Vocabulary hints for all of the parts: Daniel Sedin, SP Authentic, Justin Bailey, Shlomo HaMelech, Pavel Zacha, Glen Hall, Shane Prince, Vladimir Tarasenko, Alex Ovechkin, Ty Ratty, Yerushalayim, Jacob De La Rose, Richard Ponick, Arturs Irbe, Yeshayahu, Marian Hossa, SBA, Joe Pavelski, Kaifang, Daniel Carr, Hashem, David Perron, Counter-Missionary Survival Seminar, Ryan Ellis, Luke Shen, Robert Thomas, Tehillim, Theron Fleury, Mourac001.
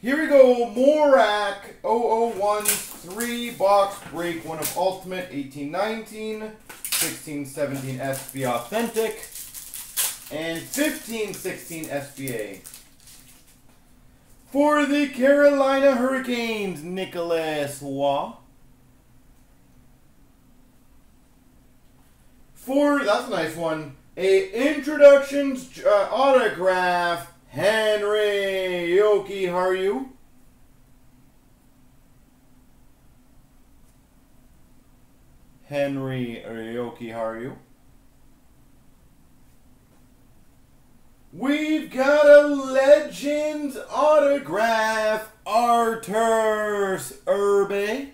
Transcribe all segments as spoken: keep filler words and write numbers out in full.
Here we go, Mourac oh oh one, three box break, one of Ultimate, eighteen nineteen, sixteen seventeen S P Authentic, and fifteen sixteen S B A. For the Carolina Hurricanes, Nicholas Waugh. For, that's a nice one, a introductions uh, autograph, Henry Aoki, how are you? Henry Aoki, how are you? We've got a Legends autograph, Arturs Irbe.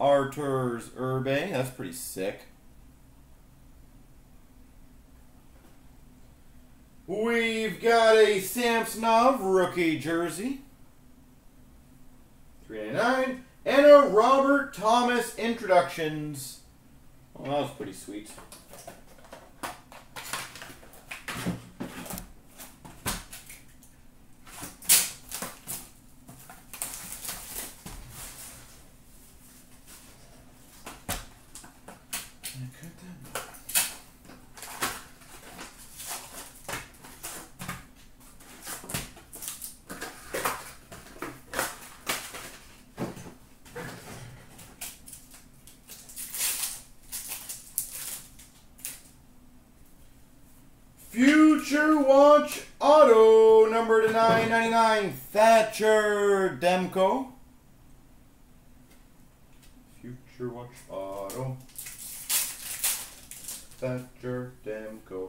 Arturs Irbe, that's pretty sick. We've got a Samsonov rookie jersey, three ninety-nine, and a Robert Thomas introductions. Well, that was pretty sweet. Future Watch Auto, number to nine ninety-nine, Thatcher Demko. Future Watch Auto, Thatcher Demko.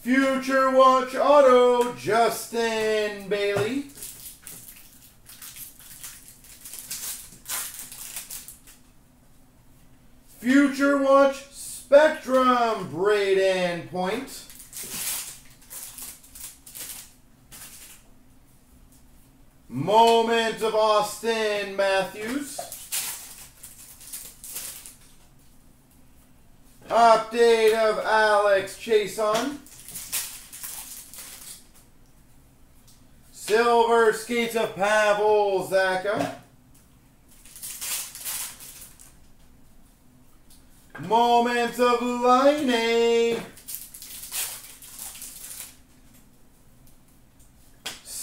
Future Watch Auto, Justin Bailey. Future Watch Spectrum, Braden Point. Moment of Austin Matthews. Update of Alex Chason. Silver skates of Pavel Zacha. Moments of Line.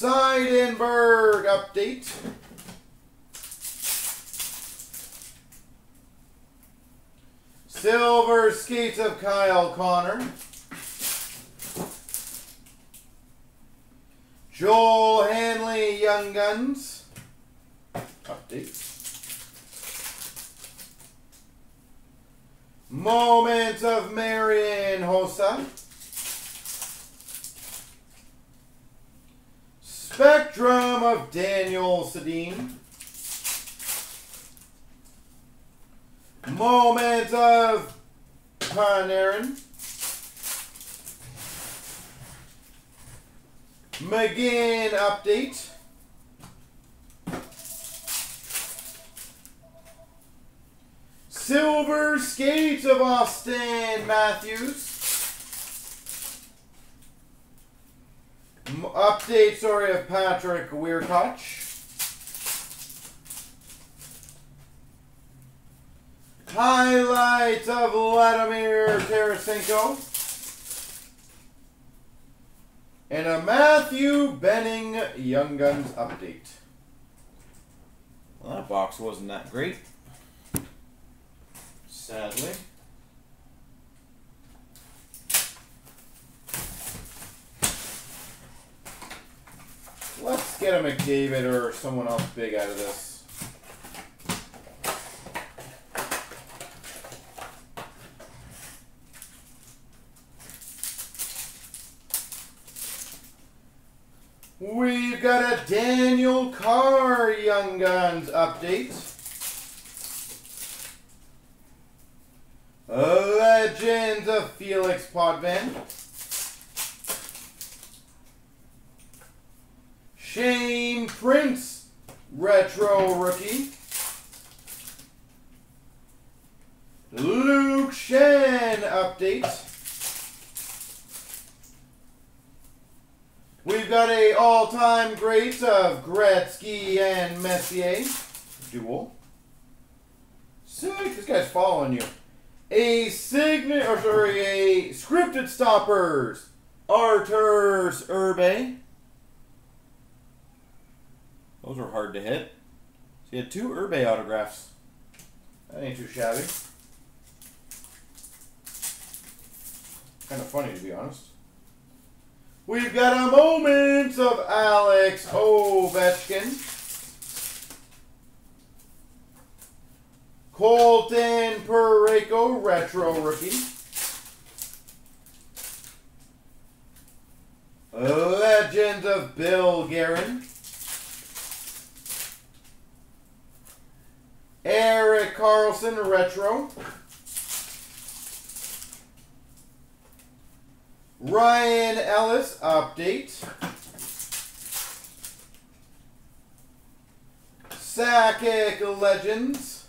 Seidenberg update. Silver skates of Kyle Connor. Joel Hanley Young Guns update. Moments of Marian Hossa. Spectrum of Daniel Sedin. Moment of Panarin. McGinn update. Silver skates of Austin Matthews. Update, sorry, of Patrick Weirkoch. Highlights of Vladimir Tarasenko. And a Matthew Benning Young Guns update. Well, that box wasn't that great, sadly. Let's get a McDavid or someone else big out of this. We've got a Daniel Carr Young Guns update. Legends of Felix Potvin. Shane Prince, retro rookie. Luke Shen, update. we've got a all-time great of Gretzky and Messier duel. Sick, this guy's following you. A signature, or sorry, a scripted stoppers. Arturs Irbe. Those are hard to hit. So you had two Irbe autographs. That ain't too shabby. Kind of funny, to be honest. We've got a moment of Alex Ovechkin. Colton Parayko, retro rookie. Legend of Bill Guerin. Eric Carlson, retro. Ryan Ellis, update. Sakic Legends.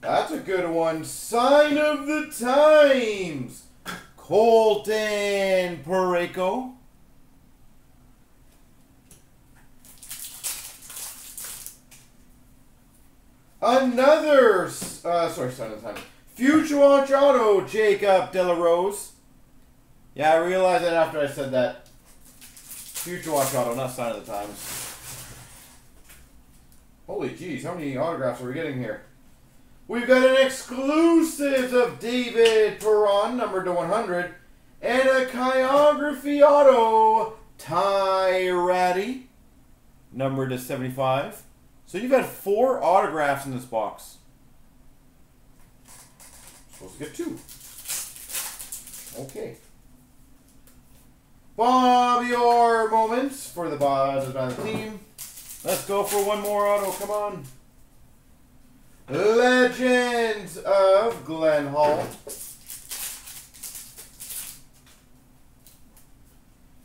That's a good one. Sign of the Times. Colton Parayko. Another, uh, sorry, sign of the Times. Future Watch Auto, Jacob De La Rose. Yeah, I realized that after I said that. Future Watch Auto, not Sign of the Times. Holy jeez, how many autographs are we getting here? We've got an exclusive of David Perron, numbered to one hundred. And a Chirography Auto, Ty Ratty, numbered to seventy-five. So you've got four autographs in this box. Supposed to get two. Okay. Bob, your moments for the Bob's by the team. Let's go for one more auto. Come on. Legends of Glen Hall.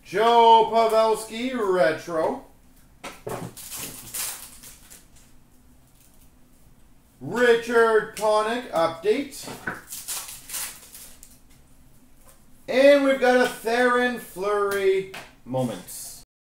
Joe Pavelski, retro. Richard Ponick, update. And we've got a Theron Fleury moments.